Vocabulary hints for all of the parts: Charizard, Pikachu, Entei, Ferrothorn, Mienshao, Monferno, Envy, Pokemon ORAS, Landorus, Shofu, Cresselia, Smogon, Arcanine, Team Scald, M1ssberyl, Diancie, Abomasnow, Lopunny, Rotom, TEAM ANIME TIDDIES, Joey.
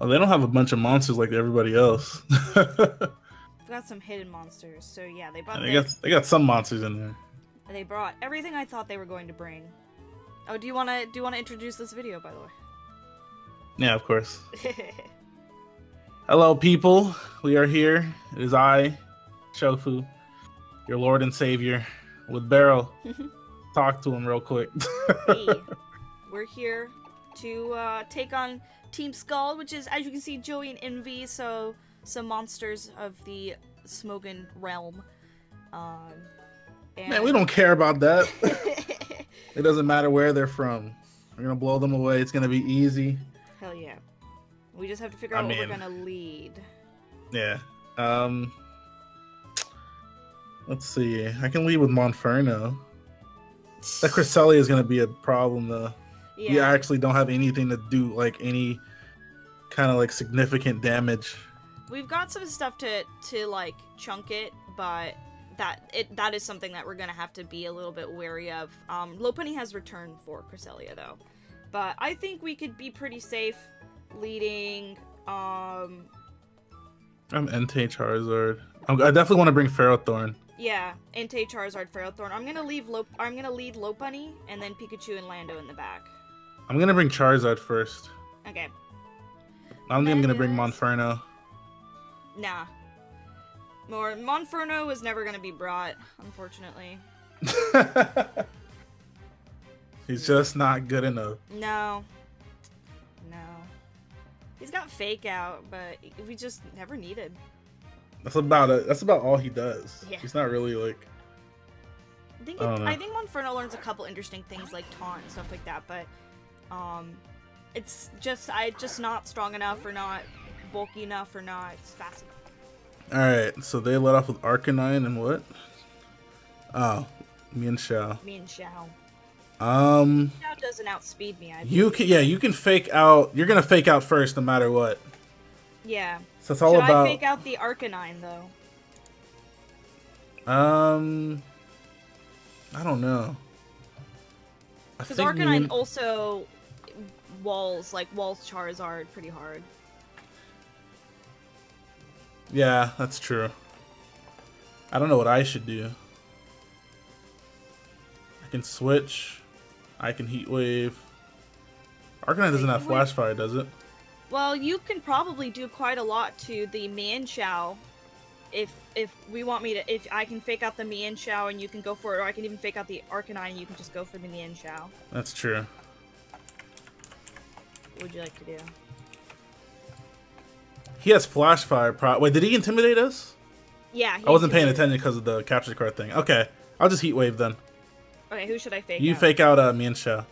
Oh, they don't have a bunch of monsters like everybody else. Got some hidden monsters, so yeah, they brought. They got some monsters in there. They brought everything I thought they were going to bring. Oh, do you wanna introduce this video, by the way? Yeah, of course. Hello, people. We are here. It is I, Shofu, your Lord and Savior, with Beryl. Talk to him real quick. Hey, we're here to take on Team Scald, which is, as you can see, Joey and Envy. So. Some monsters of the Smogon realm. Man, we don't care about that. It doesn't matter where they're from. We're gonna blow them away. It's gonna be easy. Hell yeah. We just have to figure out what we're gonna lead. Yeah. Let's see. I can lead with Monferno. That Cresselia is gonna be a problem though. Yeah. You actually don't have anything to do like any kind of like significant damage. We've got some stuff to like chunk it, but that is something that we're gonna have to be a little bit wary of. Lopunny has returned for Cresselia though, but I think we could be pretty safe leading. I'm Entei, Charizard. I definitely want to bring Ferrothorn. Yeah, Entei, Charizard, Ferrothorn. I'm gonna lead Lopunny and then Pikachu and Lando in the back. I'm gonna bring Charizard first. Okay. I don't think I'm gonna bring Monferno. Nah. More Monferno was never gonna be brought, unfortunately. He's just not good enough. No. No. He's got Fake Out, but we just never needed. That's about it. That's about all he does. Yeah. He's not really like. I think Monferno learns a couple interesting things like Taunt and stuff like that, but it's just not strong enough or not. Bulky enough or not, it's fast enough. Alright, so they let off with Arcanine and what? Oh, Mienshao. Mienshao. Mienshao doesn't outspeed me, I think. You can fake out. You're gonna fake out first no matter what. Yeah. So it's all about. Should I fake out the Arcanine though? I don't know. Because Arcanine also walls Charizard pretty hard. Yeah, that's true. I don't know what I should do. I can switch. I can Heat Wave. Arcanine doesn't have Flash Fire, does it? Well, you can probably do quite a lot to the Mienshao. If we want me to, if I can fake out the Mienshao and you can go for it, or I can even fake out the Arcanine and you can just go for the Mienshao. That's true. What would you like to do? He has Flash Fire. Wait, did he intimidate us? Yeah. I wasn't paying attention because of the capture card thing. Okay, I'll just Heat Wave then. Okay, who should I fake out? You fake out Mienshao.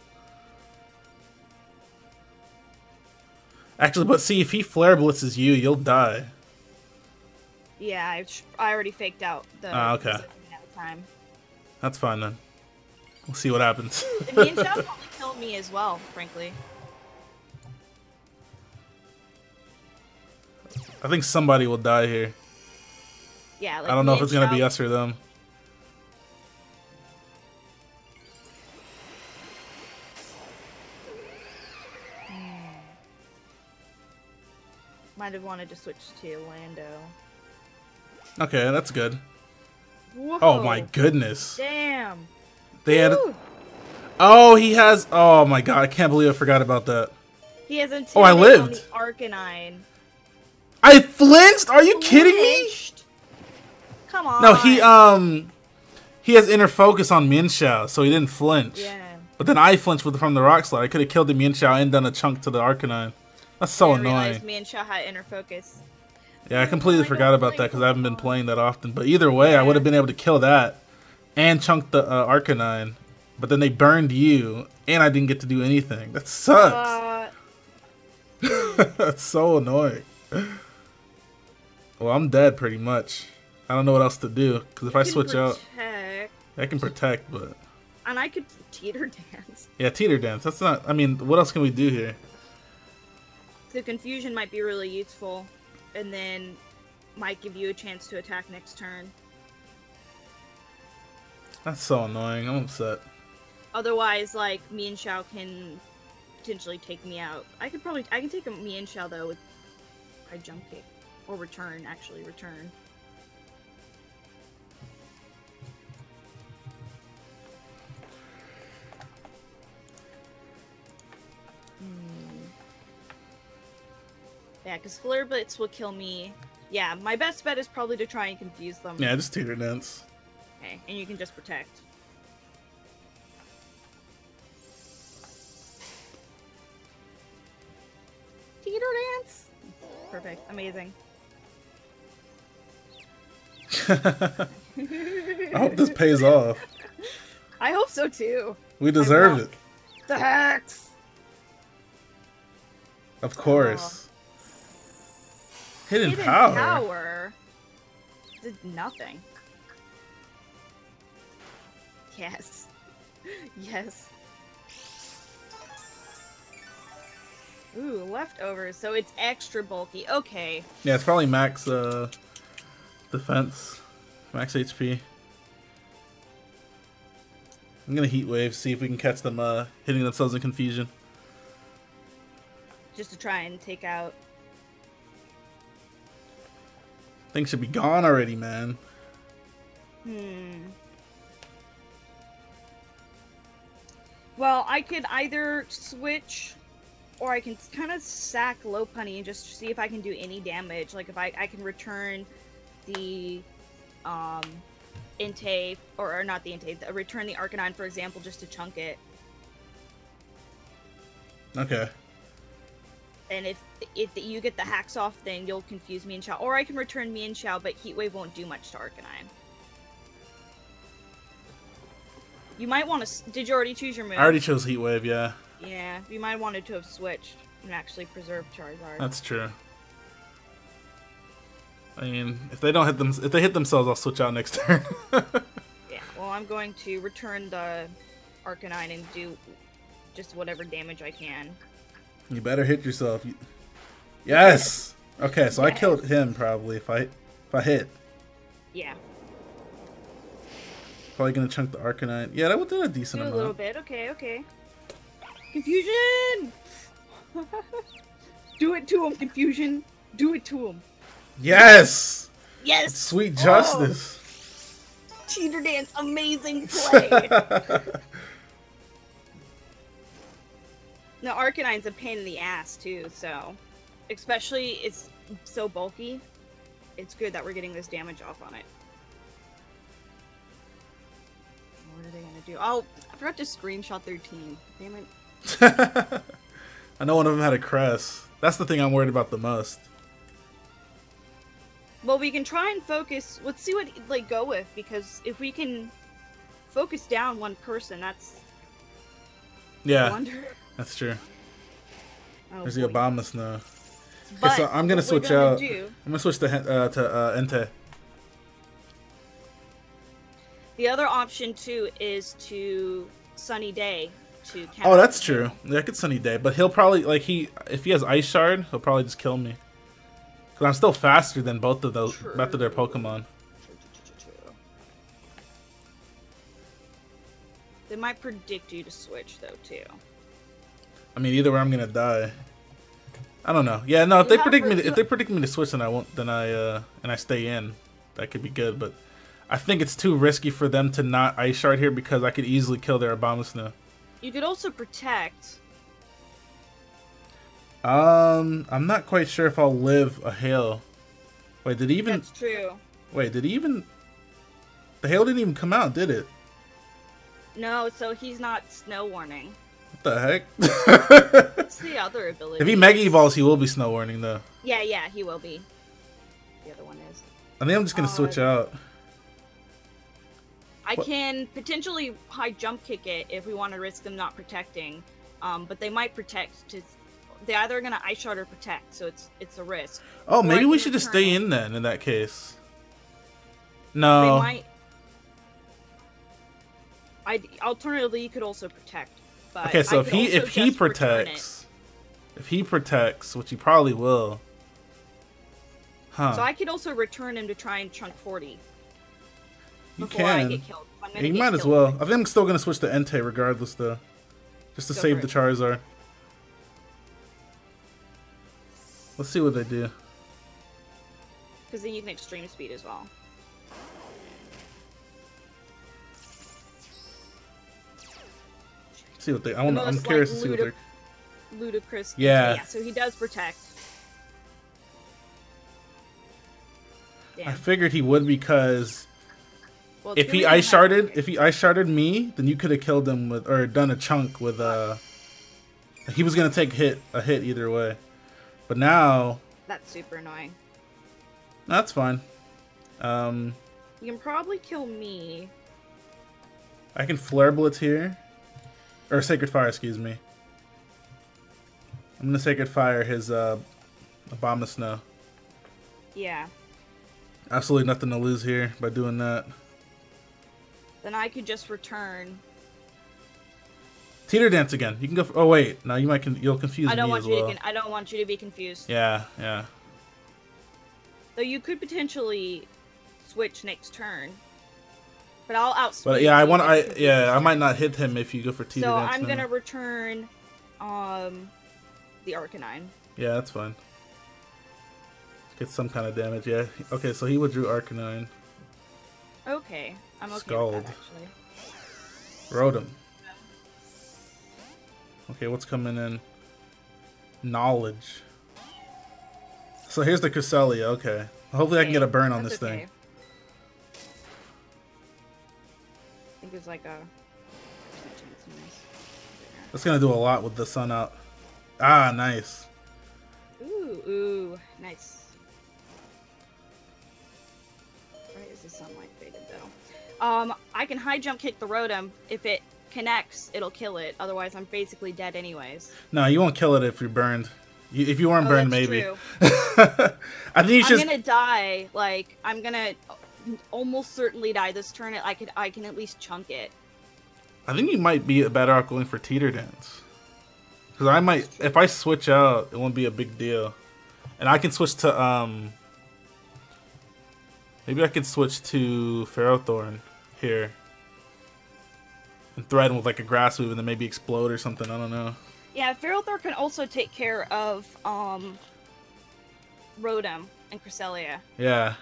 Actually, but see, if he Flare Blitzes you, you'll die. Yeah, I already faked out the. Ah, okay. Time. That's fine then. We'll see what happens. Mienshao probably killed me as well, frankly. I think somebody will die here. Yeah, like I don't know if it's gonna be us or them. Might have wanted to switch to Lando. Okay, that's good. Whoa. Oh my goodness! Damn. They had. Oh, he has. Oh my god! I can't believe I forgot about that. He hasn't. Oh, I lived. On the Arcanine. I flinched? Are you kidding me? Come on. No, he has Inner Focus on Mienshao, so he didn't flinch. Yeah. But then I flinched from the Rock Slide. I could have killed the Mienshao and done a chunk to the Arcanine. That's so annoying. I realized Mienshao had Inner Focus. Yeah, I completely forgot about that because I haven't been playing that often. But either way, I would have been able to kill that and chunk the Arcanine. But then they burned you, and I didn't get to do anything. That sucks. That's so annoying. Well, I'm dead pretty much. I don't know what else to do because if I switch out, I can protect, but and I could teeter dance. Yeah, teeter dance. That's not. I mean, what else can we do here? The confusion might be really useful, and then might give you a chance to attack next turn. That's so annoying. I'm upset. Otherwise, like Mienshao can potentially take me out. I can take a Mienshao though with I jump kick. Or return, actually, return. Yeah, because Flare Blitz will kill me. Yeah, my best bet is probably to try and confuse them. Yeah, just Tutor Dance. Okay, and you can just protect. Tutor Dance! Perfect, amazing. I hope this pays off. I hope so too. We deserve it. The hex! Of course. Oh. Hidden power. Did nothing. Yes. Yes. Ooh, leftovers. So it's extra bulky. Okay. Yeah, it's probably max defense. Max HP. I'm gonna heat wave, see if we can catch them hitting themselves in confusion. Just to try and take out. Things should be gone already, man. Well, I could either switch, or I can kind of sack Lopunny and just see if I can do any damage. Like, if I can return the Entei, or not the Entei, return the Arcanine, for example, just to chunk it. Okay. And if you get the hacks off, then you'll confuse Mienshao. Or I can return Mienshao, but Heat Wave won't do much to Arcanine. You might want to... Did you already choose your move? I already chose Heat Wave, yeah. Yeah, you might have wanted to have switched and actually preserved Charizard. That's true. I mean, if they don't hit them... If they hit themselves, I'll switch out next turn. Yeah, well, I'm going to return the Arcanine and do just whatever damage I can. You better hit yourself. Yes! Okay, so yes. I killed him probably if I hit. Yeah. Probably gonna chunk the Arcanine. Yeah, that would do a decent amount. A little bit. Okay, okay. Confusion! Do it to him, Confusion. Do it to him. Yes! Yes! Sweet justice. Oh. Cheater Dance, amazing play. Now, Arcanine's a pain in the ass, too, so... Especially, it's so bulky. It's good that we're getting this damage off on it. What are they gonna do? Oh, I forgot to screenshot their team. Damn it. I know one of them had a Cress. That's the thing I'm worried about the most. Well, we can try and focus... Let's see what, like, go with, because if we can focus down one person, that's... Yeah. I wonder... That's true. Oh, there's the Abomasnow. Okay, so I'm gonna switch out. I'm gonna switch to Entei. The other option too is to Sunny Day to counter. Oh, that's true. Yeah, I could Sunny Day, but he'll probably like if he has Ice Shard, he'll probably just kill me. Cause I'm still faster than both of those, both of their Pokemon. True. They might predict you to switch though too. I mean, either way, I'm gonna die. I don't know. Yeah, no. If they predict me, if they predict me to switch, then I won't. Then I stay in. That could be good, but I think it's too risky for them to not Ice Shard here because I could easily kill their Abomasnow. You could also protect. I'm not quite sure if I'll live a hail. Wait, did he even? That's true. Wait, did he even? The hail didn't even come out, did it? No. So he's not snow warning. What the heck? What's the other ability? If he Mega Evolves, he will be Snow Warning, though. Yeah, yeah, he will be. The other one is. I think I'm just going to switch out. I can potentially high jump kick it if we want to risk them not protecting. But they might protect. They either are going to Ice Shard or protect, so it's a risk. Oh, or maybe we should just stay in then, in that case. No. They might... Alternatively, you could also protect. But okay, so if he protects, which he probably will, huh? So I could also return him to try and chunk 40. You can. I get killed. Yeah, you might as well. I think I'm still gonna switch to Entei regardless, though, just to save the Charizard. Let's see what they do. Because then you can extreme speed as well. See what they. I want. The I'm curious to see what they're. Ludicrous. Yeah. Yeah. So he does protect. Damn. I figured he would because. Well, if he ice sharded me, then you could have killed him with or done a chunk with a. He was gonna take a hit either way, but now. That's super annoying. That's fine. You can probably kill me. I can Flare Blitz here. Or Sacred Fire, excuse me. I'm gonna Sacred Fire his Abomasnow. Yeah. Absolutely nothing to lose here by doing that. Then I could just return. Teeter Dance again. You can go. For, oh wait, now you might. You'll confuse me as well. I don't want you to be confused. Yeah, yeah. Though you could potentially switch next turn. But I'll outspeed. But yeah, I might not hit him if you go for Teeter Dance. So I'm gonna return, the Arcanine. Yeah, that's fine. Get some kind of damage. Yeah. Okay, so he withdrew Arcanine. Okay, I'm okay Scald. With that actually. Rotom. Okay, what's coming in? Knowledge. So here's the Cresselia. Okay, hopefully I can get a burn on this thing. I think there's like a chance in this. That's gonna do a lot with the sun out. Ah, nice. Ooh, nice. Why is the sunlight faded though? I can high jump kick the Rotom. If it connects, it'll kill it. Otherwise, I'm basically dead anyways. No, you won't kill it if you're burned. If you weren't burned, that's maybe. True. I think you should. I'm gonna die. Like I'm gonna. Almost certainly die this turn. I can at least chunk it. I think you might be better off going for Teeter Dance, because I might if I switch out, it won't be a big deal, and I can switch to maybe I can switch to Ferrothorn here and threaten with like a grass move and then maybe explode or something. I don't know. Yeah, Ferrothorn can also take care of Rotom and Cresselia. Yeah.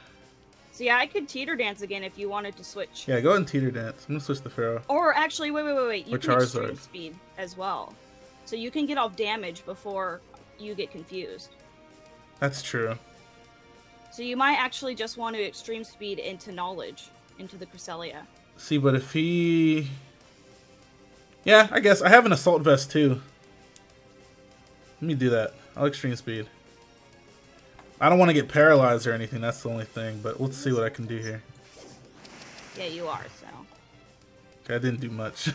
So yeah, I could Teeter Dance again if you wanted to switch. Yeah, go ahead and Teeter Dance. I'm gonna switch the Pharaoh. Or actually, wait. You can Extreme Speed as well. So you can get off damage before you get confused. That's true. So you might actually just want to Extreme Speed into Knowledge, into the Cresselia. See, but if he... Yeah, I guess. I have an Assault Vest too. Let me do that. I'll Extreme Speed. I don't want to get paralyzed or anything, that's the only thing, but let's see what I can do here. Yeah, you are, so. Okay, I didn't do much.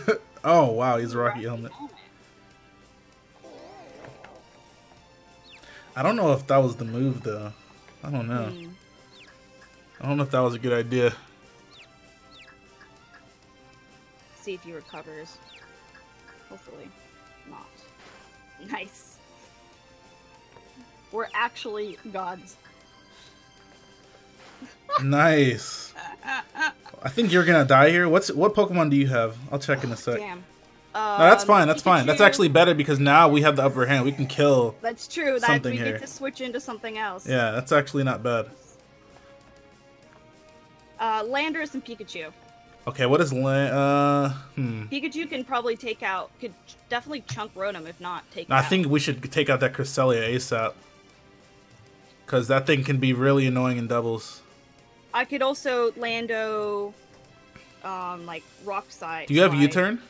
Oh, wow, he's a Rocky Helmet. I don't know if that was the move, though. I don't know. I don't know if that was a good idea. See if he recovers. Hopefully not. Nice. We're actually gods. Nice. I think you're gonna die here. What Pokemon do you have? I'll check in a sec. Damn. No, that's fine. That's Pikachu. Fine. That's actually better because now we have the upper hand. We can kill. That's true. That we here. Get to switch into something else. Yeah, that's actually not bad. Landorus and Pikachu. Okay, what is Pikachu can probably take out. Could definitely chunk Rotom if not take. Now, I think we should take out that Cresselia ASAP. Because that thing can be really annoying in doubles. I could also Lando, like, Rock Slide. Do you have U-Turn?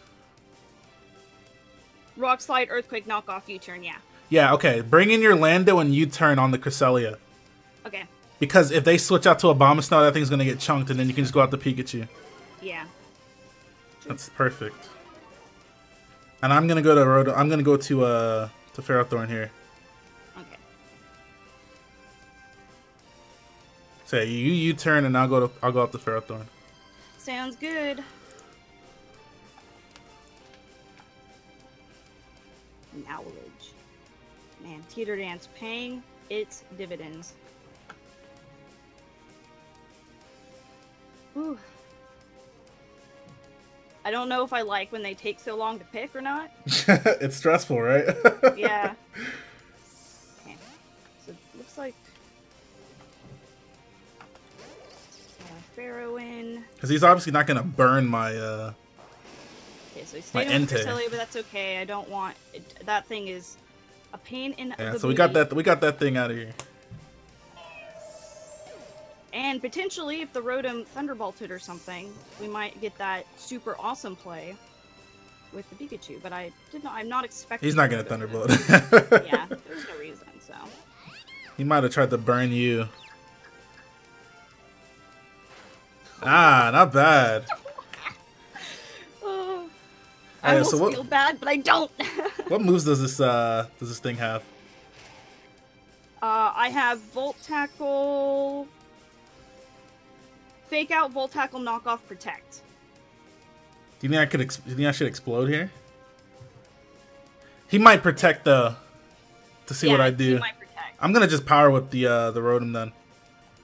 Rock Slide, Earthquake, Knockoff, U-Turn, yeah. Yeah, okay. Bring in your Lando and U-Turn on the Cresselia. Okay. Because if they switch out to Abomasnow, that thing's going to get chunked, and then you can just go out to Pikachu. Yeah. That's perfect. And I'm going to go to Rotom. I'm going to go to Ferrothorn here. Say you turn and I'll go up to Ferrothorn. Sounds good. Knowledge. Man, Teeter Dance paying its dividends. Whew. I don't know if I like when they take so long to pick or not. It's stressful, right? Yeah. Okay. So it looks like Monferno in. Because he's obviously not going to burn my Okay, so he's staying with Cresselia, but that's okay. I don't want... That thing is a pain in the so we got that thing out of here. And potentially, if the Rotom Thunderbolted or something, we might get that super awesome play with the Pikachu. But I did not. I'm not expecting. He's not going to Thunderbolt. Yeah, there's no reason. So he might have tried to burn you. Ah, not bad. I almost feel bad, but I don't. What moves does this thing have? I have Volt Tackle. Fake out, Volt Tackle, knock off, protect. Do you think I could? Do you think I should explode here? He might protect though. To see what I do. He might protect. I'm gonna just power with the Rotom then.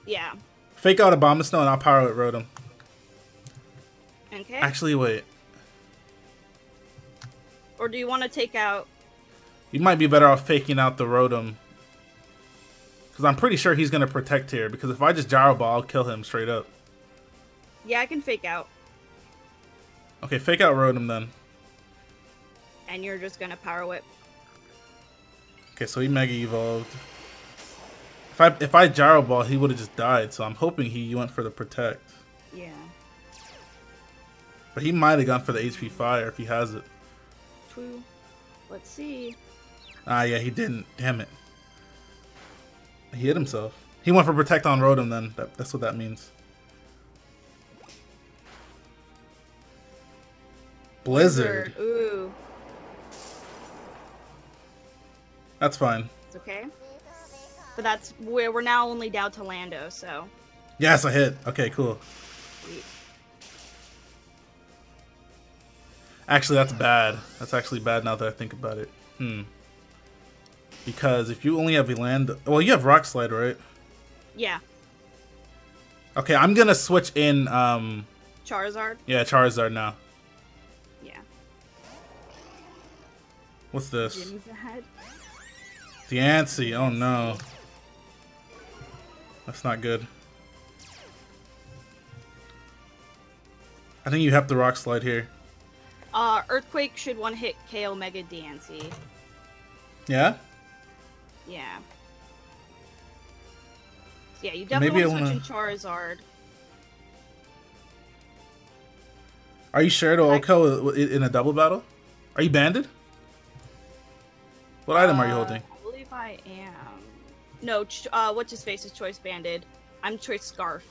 Yeah. Fake out Abomasnow and I'll power with Rotom. Okay. Actually, wait. Or do you want to take out? You might be better off faking out the Rotom. Because I'm pretty sure he's gonna protect here. Because if I just Gyro Ball, I'll kill him straight up. Yeah, I can fake out. Okay, fake out Rotom then. And you're just gonna Power Whip. Okay, so he Mega Evolved. If I Gyro Ball, he would have just died. So I'm hoping he went for the Protect. Yeah. But he might have gone for the HP Fire if he has it. True. Let's see. Ah, yeah, he didn't. Damn it. He hit himself. He went for Protect on Rotom then. That's what that means. Blizzard. Ooh. That's fine. It's okay. But that's where we're now only down to Lando, so. Yes, I hit. Okay, cool. Sweet. Actually, that's bad. That's actually bad now that I think about it. Hmm. Because if you only have Elando... Well, you have Rock Slide, right? Yeah. Okay, I'm going to switch in... Charizard? Yeah, Charizard now. What's this? Diancie. Oh no. That's not good. I think you have to Rock Slide here. Earthquake should one hit KO Mega Diancie. Yeah? Yeah. Yeah, you definitely want to switch in Charizard. Are you sure it'll KO in a double battle? Are you banded? What item are you holding? I believe I am. No, what's his face is choice banded. I'm choice scarf.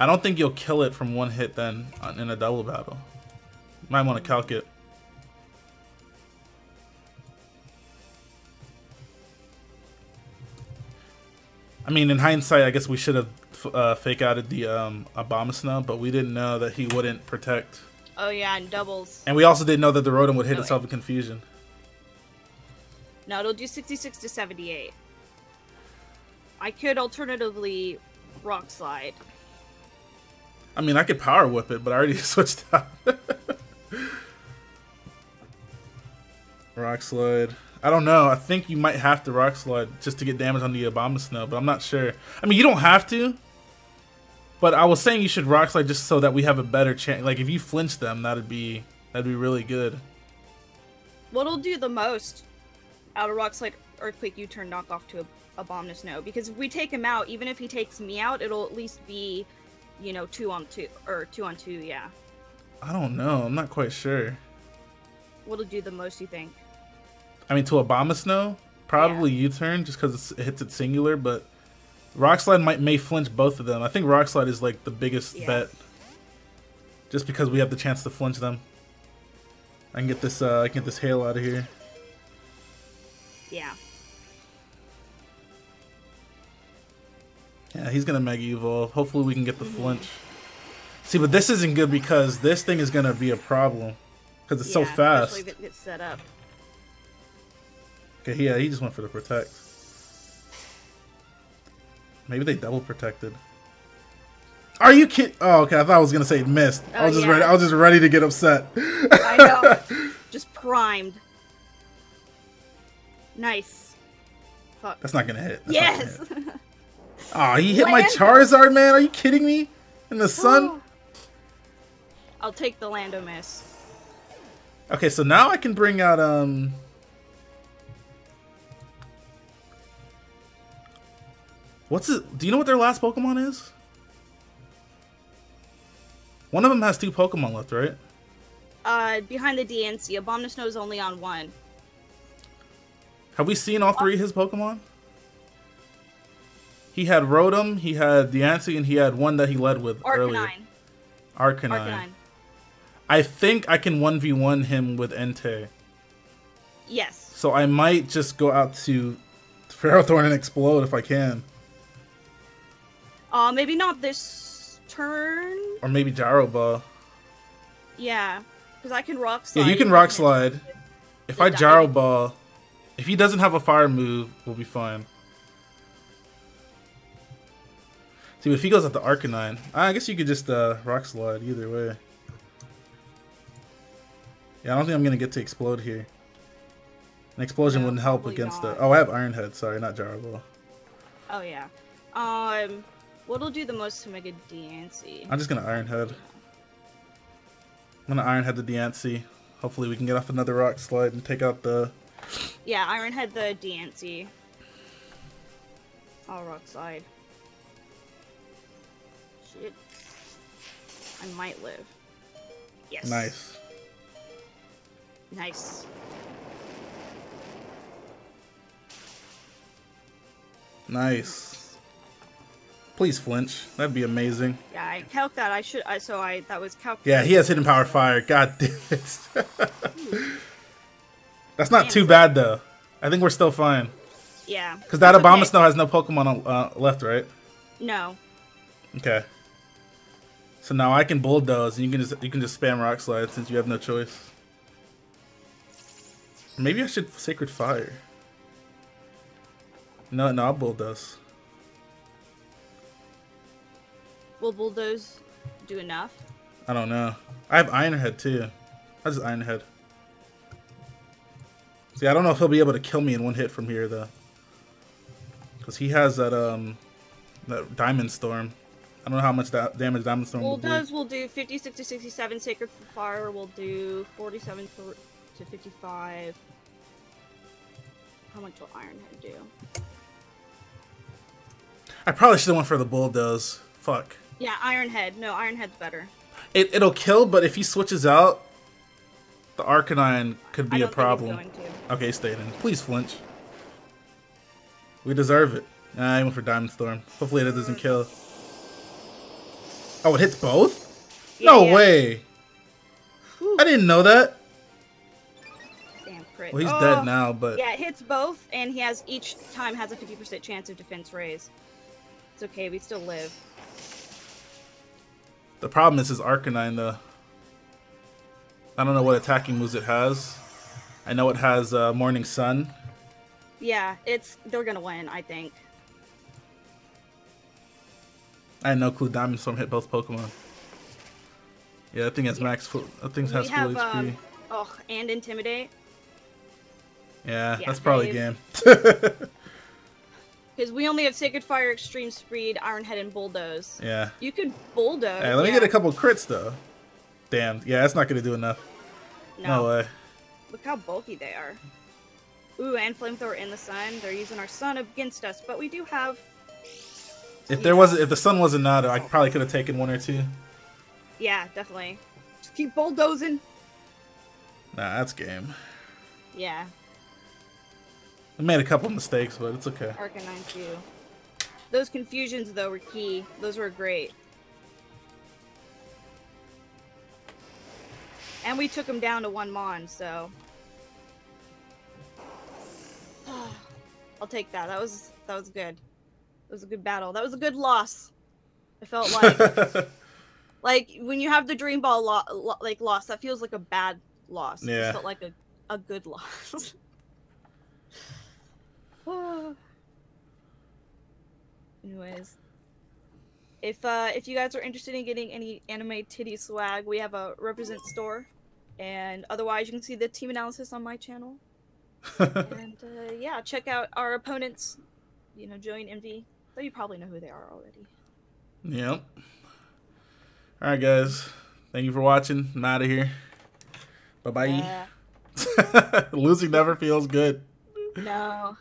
I don't think you'll kill it from one hit then in a double battle. Might want to calc it. I mean, in hindsight, I guess we should have fake outed the Abomasnow, but we didn't know that he wouldn't protect. Oh yeah, and doubles. And we also didn't know that the Rotom would hit itself in confusion. No, it'll do 66 to 78. I could alternatively Rock Slide. I mean, I could Power Whip it, but I already switched out. Rock Slide. I don't know. I think you might have to Rock Slide just to get damage on the Abomasnow, but I'm not sure. I mean, you don't have to. But I was saying you should Rock Slide just so that we have a better chance. Like, if you flinch them, that'd be really good. What'll do the most? Out of Rock Slide, Earthquake, U-turn, knock off to Abomasnow. Because if we take him out, even if he takes me out, it'll at least be, you know, 2 on 2, yeah. I don't know. I'm not quite sure. What'll do the most, you think? I mean, to Abomasnow, probably U-turn, just because it hits it singular, but Rock Slide may flinch both of them. I think Rock Slide is, like, the biggest bet. Just because we have the chance to flinch them. I can get this hail out of here. Yeah. Yeah, he's gonna Mega Evolve. Hopefully we can get the flinch. See, but this isn't good because this thing is gonna be a problem. Because it's so fast. Especially if it gets set up. Okay, yeah, he just went for the protect. Maybe they double protected. Are you kidding? Oh, okay, I thought I was gonna say it missed. Oh, I was just ready. I was just ready to get upset. I know. Just primed. Nice. Fuck. That's not gonna hit. Yes. Aw, oh, he hit my Charizard, man. Are you kidding me? In the sun? I'll take the Landomiss. Okay, so now I can bring out, what's it? Do you know what their last Pokemon is? One of them has two Pokemon left, right? Behind the Diancie. Abomasnow is only on one. Have we seen all three of his Pokemon? He had Rotom, he had Diancie, and he had one that he led with earlier. Arcanine. I think I can 1v1 him with Entei. Yes. So I might just go out to Ferrothorn and explode if I can. Maybe not this turn. Or maybe Gyro Ball. Yeah, because I can Rock Slide. Yeah, you can Rock Slide. If I Gyro Ball, if he doesn't have a fire move, we'll be fine. See, if he goes at the Arcanine, I guess you could just Rock Slide either way. Yeah, I don't think I'm going to get to explode here. An explosion wouldn't help against the... Oh, I have Iron Head. Sorry, not Gyro Ball. Oh, yeah. What'll do the most to make a Diancie? I'm just going to Iron Head. I'm going to Iron Head the Diancie. Hopefully we can get off another Rock Slide and take out the... Yeah, Iron Head the Diancie. I'll Rock Slide. Shit. I might live. Yes. Nice. Nice. Nice. Please flinch. That'd be amazing. Yeah, I calc that. I should. That was calc. Yeah, he has hidden power fire. God damn it. That's not too bad though. I think we're still fine. Yeah. Because that Abomasnow has no Pokemon left, right? No. Okay. So now I can bulldoze, and you can just spam Rock Slide since you have no choice. Maybe I should Sacred Fire. No, I'll bulldoze. Will bulldoze do enough? I don't know. I have Iron Head too. I just Iron Head. See, I don't know if he'll be able to kill me in one hit from here though, because he has that that Diamond Storm. I don't know how much that damage Diamond Storm will do 56 to 67. Sacred Fire will do 47 to 55. How much will Iron Head do? I probably should have went for the bulldoze. Fuck. Yeah, Iron Head. No, Iron Head's better. It'll kill, but if he switches out, the Arcanine could be a problem. I don't think he's going to. Okay, stay in. Please flinch. We deserve it. Nah, I went for Diamond Storm. Hopefully it doesn't kill. Oh, it hits both? Yeah, no way! Whew. I didn't know that. Damn crit. Well, he's dead now, but... Yeah, it hits both, and he has each time has a 50% chance of defense raise. It's okay, we still live. The problem is his Arcanine, though. I don't know what attacking moves it has. I know it has Morning Sun. Yeah, they're gonna win, I think. I had no clue Diamond Storm hit both Pokemon. Yeah, that thing has max full. That thing has full HP. And Intimidate. Yeah, that's probably game. Because we only have Sacred Fire, Extreme Speed, Iron Head, and Bulldoze. Yeah. You could Bulldoze. Hey, let me get a couple crits though. Damn. Yeah, that's not gonna do enough. No way. Look how bulky they are. Ooh, and Flamethrower in the sun. They're using our sun against us, but we do have. If the sun wasn't out, I probably could have taken one or two. Yeah, definitely. Just keep bulldozing. Nah, that's game. Yeah. I made a couple mistakes, but it's okay. Arcanine too. Those confusions though were key. Those were great. And we took him down to one Mon, so. I'll take that. That was good. It was a good battle. That was a good loss. I felt like when you have the Dream Ball loss, that feels like a bad loss. Yeah. It just felt like a good loss. Anyways, if you guys are interested in getting any anime titty swag, we have a represent store, and otherwise you can see the team analysis on my channel. And yeah, check out our opponents. You know, Joey and Envy. Though you probably know who they are already. Yep. All right, guys. Thank you for watching. I'm out of here. Bye-bye. Yeah. Losing never feels good. No.